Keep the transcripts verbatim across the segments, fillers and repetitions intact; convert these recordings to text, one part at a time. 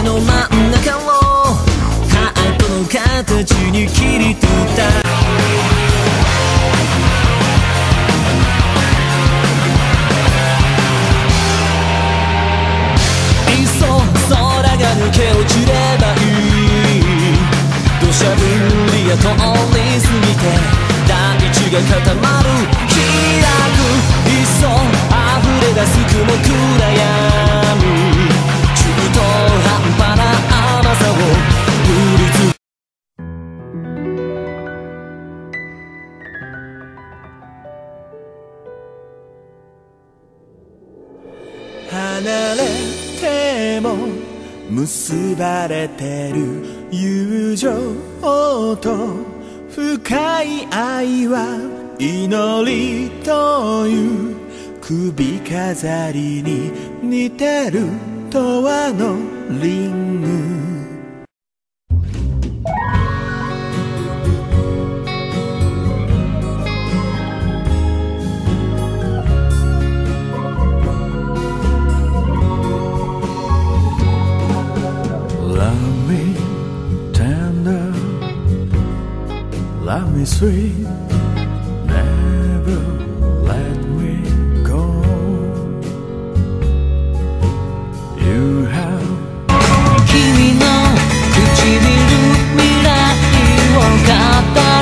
胸の真ん中をハートの形に切り取ったいっそ空が抜け落ちればいい土砂降りや通り過ぎて大地が固まる開くいっそ溢れ出す雲暗闇中途半端な甘さを売りつけ離れても結ばれてる友情と深い愛は祈りという首飾りに似てる永遠のリングLove me sweet, never let me go. You have 君の唇未来を語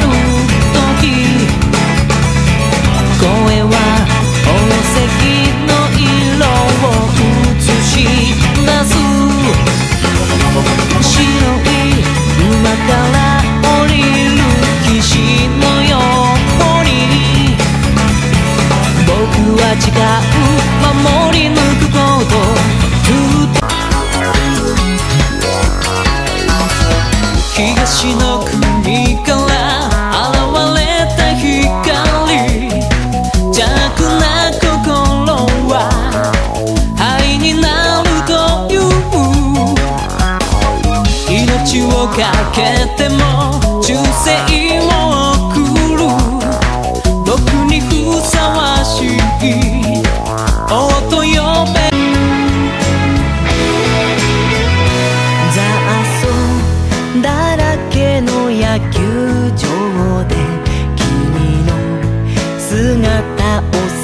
る時声は宝石の色を映し出す白い馬から誓う守り抜くこと東の国から現れた光邪悪な心は灰になるという命をかけても忠誠を送るふさわしい王と呼べ雑草だらけの野球場で君の姿を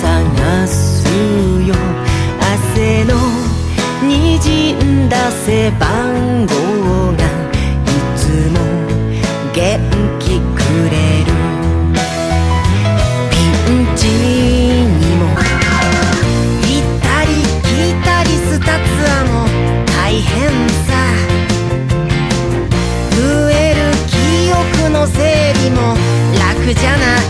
探すよ汗のにじんだ背番号がいつも元気くれるにも行ったり来たりスタツアも大変さ増える記憶の整理も楽じゃない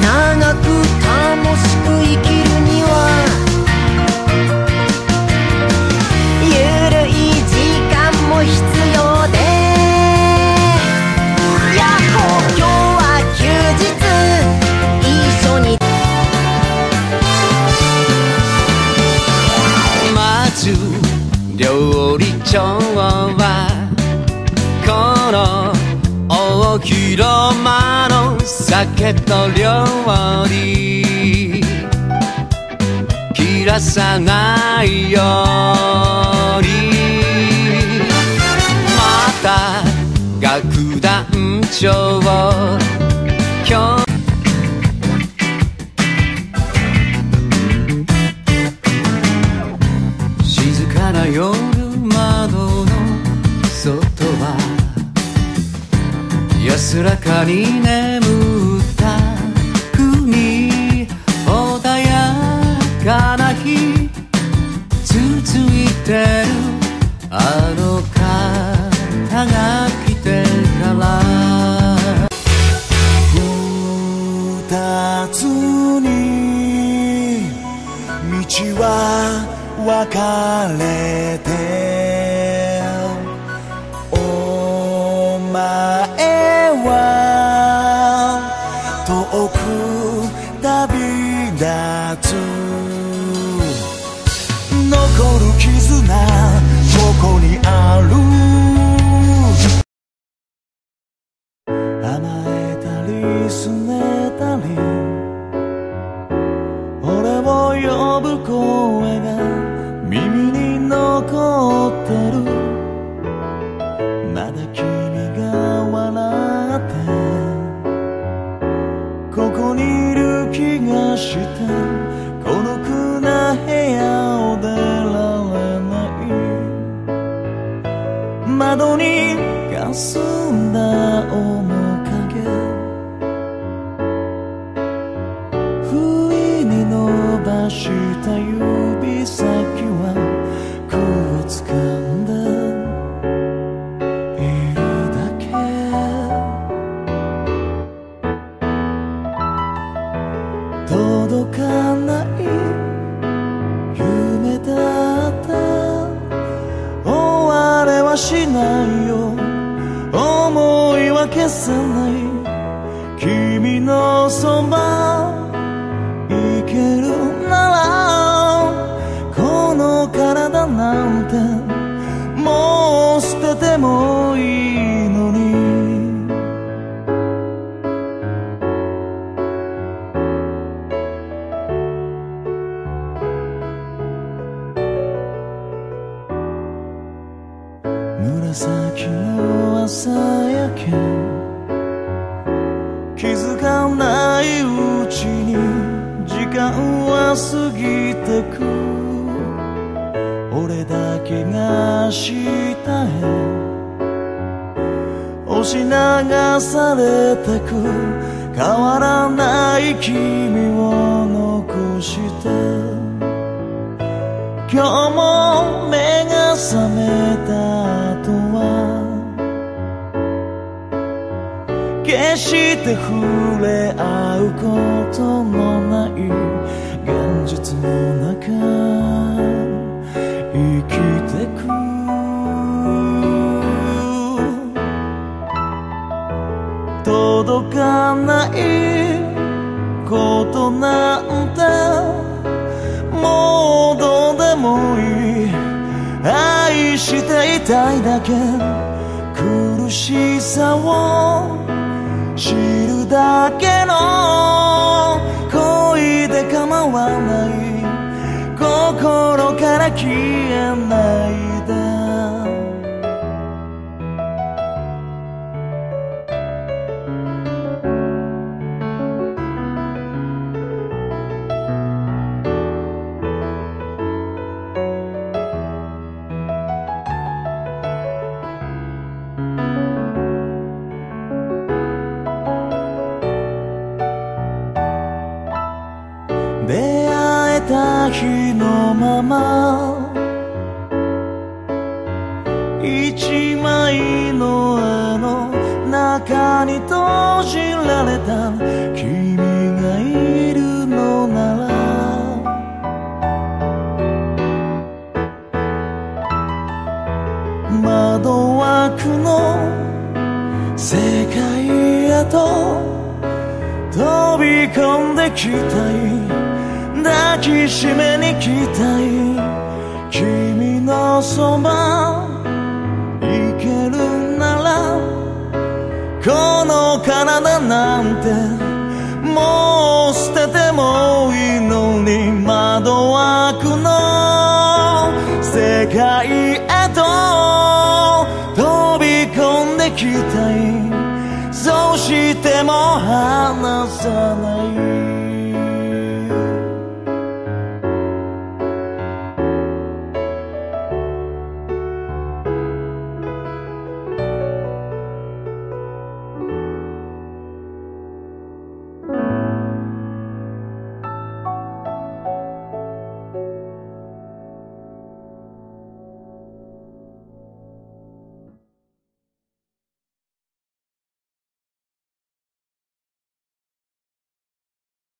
長く楽しく生きるにはゆるい時間も必要でやっほ今日は休日料理長はこの大広間の酒と料理切らさないようにまた楽団長今日夜窓の外は安らかに眠った国穏やかな日続いてるあの方が来てから二つに道は別れてお前は遠く旅立つ残る絆どこにある甘えたりすねたり俺を呼ぶ声が耳にの残ってる。まだ君が笑ってここにいる気がして、孤独な部屋を出られない。窓に霞んだ面影、不意に伸ばした指先は掴んでいるだけ。届かない夢だった。終われはしないよ、思いは消さない。君のそば行けるなら、体なんてもう捨ててもいいのに。紫の朝焼け、気づかないうちに時間は過ぎてく。俺だけが下へ押し流されてく。変わらない君を残して、今日も目が覚めた後は決して触れ合うことのない現実の中、生きてく。届かないことなんてもうどうでもいい。愛していたいだけ、苦しさを知るだけの恋で構わない。心から消えないで。出会えた日のまま一枚の絵の中に閉じられた。君がいるのなら窓枠の世界へと飛び込んできたい。抱きしめに来たい。君のそば行けるなら、この体なんてもう捨ててもいいのに。窓枠の世界へと飛び込んできたい。そうしても離さない。